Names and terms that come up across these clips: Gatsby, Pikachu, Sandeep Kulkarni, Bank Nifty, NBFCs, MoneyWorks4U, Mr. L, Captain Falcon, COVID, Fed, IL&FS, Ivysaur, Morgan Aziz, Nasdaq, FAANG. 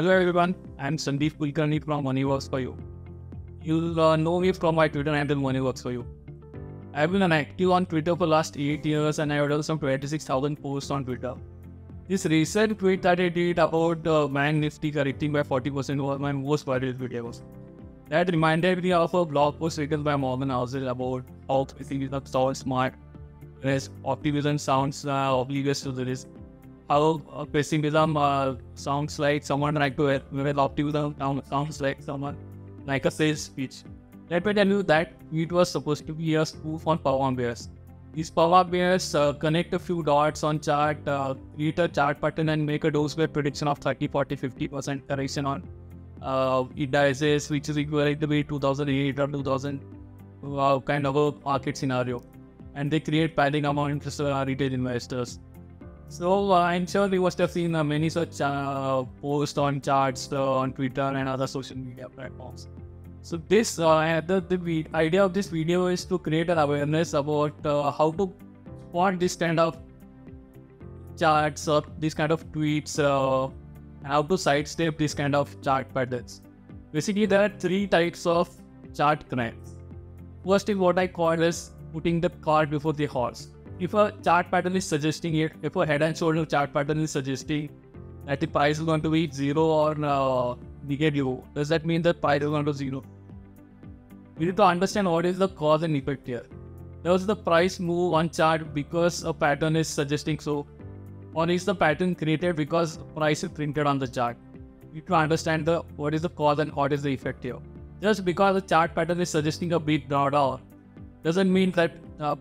Hello everyone, I'm Sandeep Kulkarni from MoneyWorks4U. You'll know me from my Twitter handle MoneyWorks4U. I've been active on Twitter for the last 8 years and I've done some 26,000 posts on Twitter. This recent tweet that I did about Bank Nifty correcting by 40% was my most viral tweet ever. That reminded me of a blog post written by Morgan Aziz about how pessimism sounds smart, whereas optimism sounds oblivious to the risk. How pessimism sounds like someone like to it, whereas optimism sounds like someone like a sales pitch. Let me tell you that it was supposed to be a spoof on power bears. These power bears connect a few dots on chart, create a chart pattern and make a dose by prediction of 30, 40, 50% correction on indices, which is equivalent to the 2008 or 2000 kind of a market scenario. And they create panic among retail investors. So I'm sure we must have seen many such posts on charts on Twitter and other social media platforms. So this the idea of this video is to create an awareness about how to spot this kind of charts or this kind of tweets, how to sidestep this kind of chart patterns. Basically, there are 3 types of chart crimes. First is what I call as putting the cart before the horse. If a chart pattern is suggesting it, if a head and shoulder chart pattern is suggesting that the price is going to be 0 or negative, does that mean that price is going to 0? We need to understand what is the cause and effect here. There was the price move on chart because a pattern is suggesting so, or is the pattern created because price is printed on the chart? We need to understand what is the cause and what is the effect here. Just because the chart pattern is suggesting a big drawdown doesn't mean that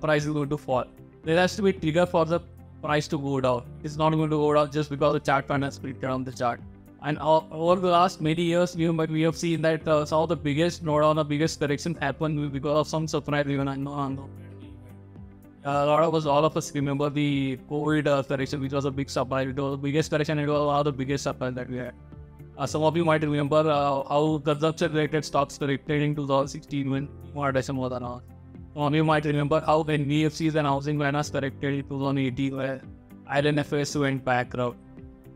price is going to fall. There has to be a trigger for the price to go down. It's not going to go down just because the chart pattern is printed on the chart. And over the last many years, we have seen that some of the biggest drawdown, the biggest corrections happen because of some surprise event. A lot of us remember the COVID correction, which was a big surprise. It was the biggest correction, it was one of the biggest surprise that we had. Some of you might remember how consumption-related stocks corrected in 2016 when moderation was announced. You might remember how NBFCs and housing finance corrected in 2018 where IL&FS went bankrupt.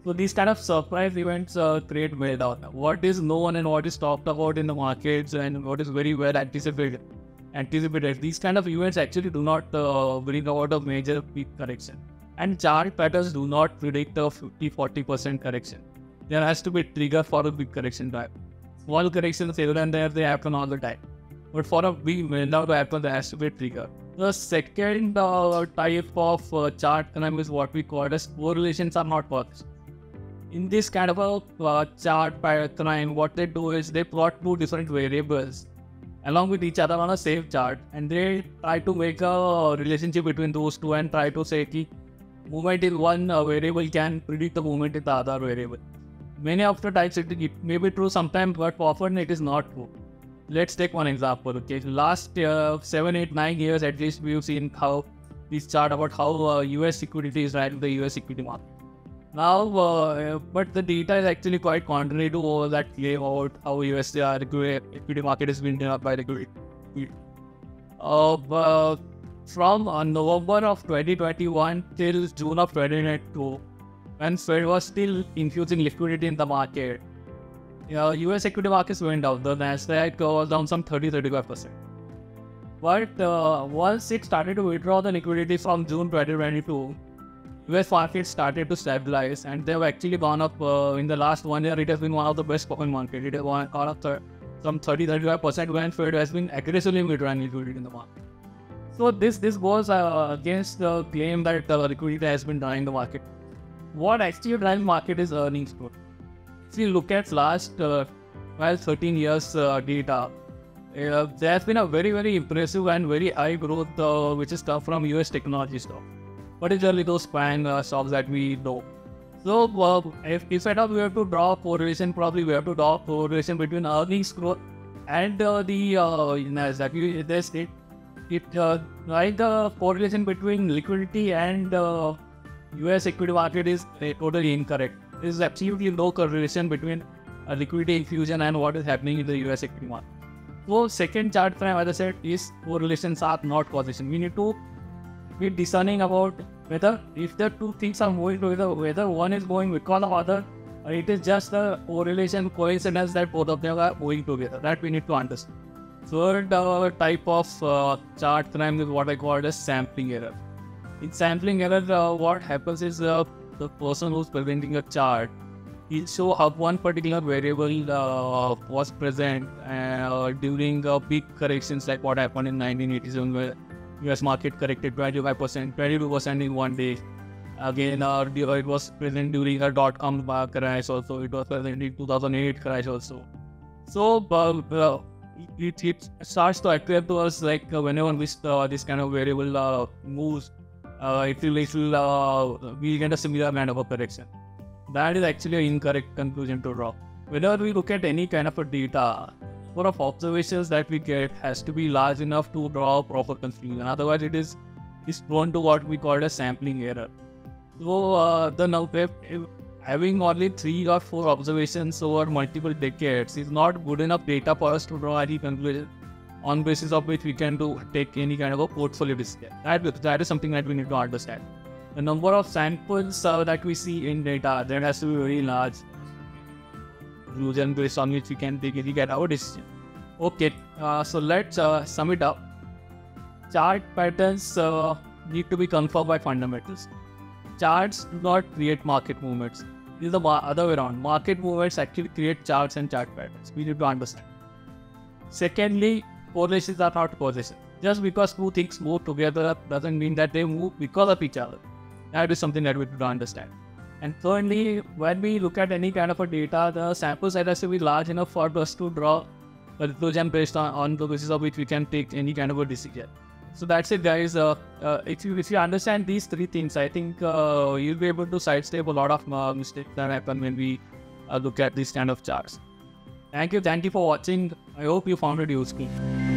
So these kind of surprise events create meltdown. What is known and what is talked about in the markets and what is very well anticipated. These kind of events actually do not bring about a major peak correction. And chart patterns do not predict a 50-40% correction. There has to be a trigger for a big correction drive. Small corrections here and there, they happen all the time. But for a big meltdown to happen, there has to be a trigger. The second type of chart crime is what we call as correlations are not caused. In this kind of a chart crime, what they do is they plot 2 different variables along with each other on a same chart, and they try to make a relationship between those 2 and try to say that movement in one variable can predict the movement in the other variable. Many of the types it may be true sometimes, but often it is not true. Let's take one example. Okay, last 7, 8, 9 years at least, we've seen how this chart about how US security is right in the US equity market. Now, but the data is actually quite contrary to all that claim about how US equity market is being done by the grid. From November of 2021 till June of 2022, when Fed was still infusing liquidity in the market, US equity markets went down. The Nasdaq was down some 30-35%. But once it started to withdraw the liquidity from June 2022, US markets started to stabilize and they have actually gone up. In the last 1 year, it has been one of the best performing markets. It has gone up some 30-35% when Fed has been aggressively withdrawing liquidity in the market. So this goes against the claim that liquidity has been drawing the market. What actually drives the market is earnings growth. If you look at last 12-13 years data, there has been a very, very impressive and very high growth which is come from US technology stock, particularly those FAANG stocks that we know. So if at all we have to draw correlation, probably we have to draw correlation between earnings growth and the Nasdaq. The correlation between liquidity and US equity market is totally incorrect. There is absolutely no correlation between liquidity infusion and what is happening in the US equity market. So second chart frame, as I said, is correlations are not causation. We need to be discerning about whether if the 2 things are moving together, whether one is going because of other It is just a correlation, coincidence that both of them are going together. That we need to understand. Third type of chart crime is what I call as sampling error. In sampling error, what happens is the person who's presenting a chart, he'll show how one particular variable was present during big corrections like what happened in 1987 where US market corrected 25%, 22% in one day. Again, it was present during a dot-com crash also, it was present in 2008 crash also. So it starts to appear to us like whenever this kind of variable moves, we'll get a similar kind of a correction. That is actually an incorrect conclusion to draw. Whenever we look at any kind of a data, number of observations that we get has to be large enough to draw a proper conclusion. Otherwise, it is prone to what we call a sampling error. So, having only 3 or 4 observations over multiple decades is not good enough data for us to draw any conclusion on basis of which we can take any kind of a portfolio decision. That is something that we need to understand. The number of samples that we see in data, that has to be very large. Conclusion based on which we can really get our decision. Okay, so let's sum it up. Chart patterns need to be confirmed by fundamentals. Charts do not create market movements. It is the other way around. Market movements actually create charts and chart patterns. We need to understand. Secondly, correlations are not causation. Just because 2 things move together doesn't mean that they move because of each other. That is something that we need to understand. And thirdly, when we look at any kind of a data, the sample size has to be large enough for us to draw a conclusion based on the basis of which we can take any kind of a decision. So that's it, guys. If you understand these 3 things, I think you'll be able to sidestep a lot of mistakes that happen when we look at these kind of charts. Thank you for watching. I hope you found it useful.